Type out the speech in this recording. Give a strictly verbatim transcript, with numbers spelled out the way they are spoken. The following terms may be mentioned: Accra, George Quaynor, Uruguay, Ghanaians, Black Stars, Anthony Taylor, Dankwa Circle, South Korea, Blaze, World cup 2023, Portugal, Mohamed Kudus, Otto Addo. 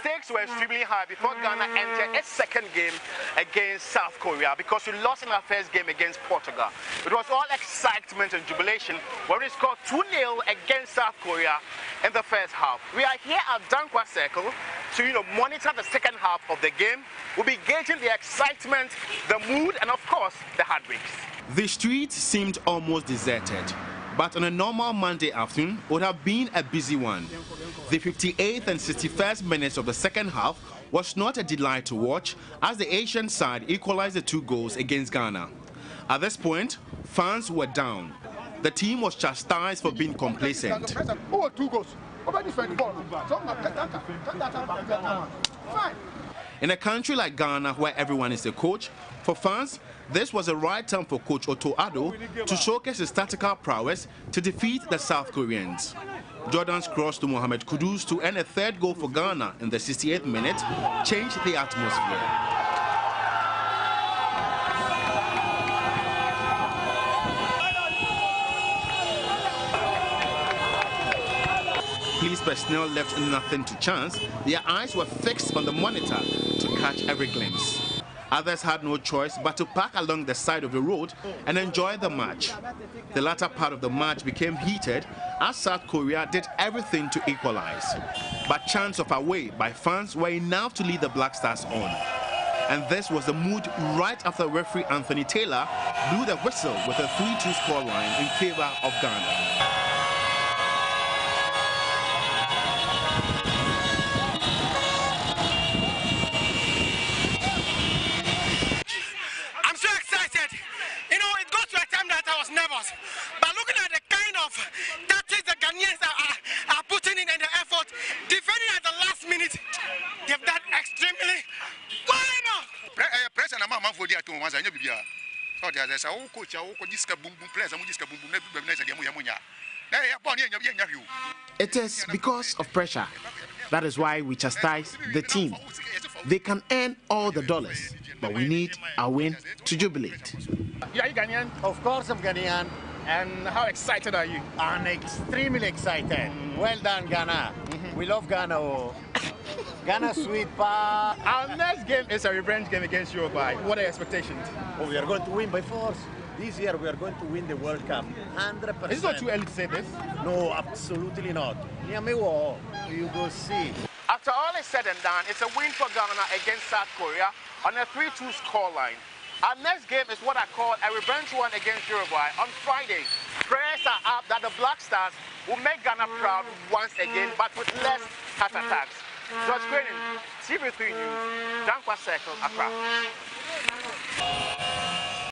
Stakes were extremely high before Ghana entered its second game against South Korea, because we lost in our first game against Portugal. It was all excitement and jubilation when we scored two nil against South Korea in the first half. We are here at Dankwa Circle to, you know, monitor the second half of the game. We'll be gauging the excitement, the mood, and of course, the heartbreaks. The streets seemed almost deserted, but on a normal Monday afternoon would have been a busy one. The fifty-eighth and sixty-first minutes of the second half was not a delight to watch, as the Asian side equalized the two goals against Ghana. At this point, fans were down. The team was chastised for being complacent. Oh, two goals. In a country like Ghana, where everyone is a coach, for fans, this was the right time for Coach Otto Addo to showcase his tactical prowess to defeat the South Koreans. Jordan's cross to Mohamed Kudus to end a third goal for Ghana in the sixty-eighth minute changed the atmosphere. Police personnel left nothing to chance. Their eyes were fixed on the monitor to catch every glimpse. Others had no choice but to park along the side of the road and enjoy the match. The latter part of the match became heated as South Korea did everything to equalize. But chants of away by fans were enough to lead the Black Stars on. And this was the mood right after referee Anthony Taylor blew the whistle with a three two scoreline in favor of Ghana. But looking at the kind of tactics the Ghanaians are, are putting in and the effort, defending at the last minute, they've done extremely well enough. It is because of pressure. That is why we chastise the team. They can earn all the dollars, but we need our win to jubilate. Yeah, you Ghanaian? Of course I'm Ghanaian. And how excited are you? I'm extremely excited. Well done, Ghana. Mm-hmm. We love Ghana. Oh. Ghana sweet pa. Our next game is a revenge game against Uruguay. What are your expectations? Oh, we are going to win by force. This year we are going to win the World Cup, one hundred percent. Is it not too early to say this? No, absolutely not. You go see. After all is said and done, it's a win for Ghana against South Korea on a three two scoreline. Our next game is what I call a revenge one against Uruguay on Friday. Prayers are up that the Black Stars will make Ghana proud once again, but with less heart attacks. George Quaynor, T V three News, Dankwa Circle, Accra.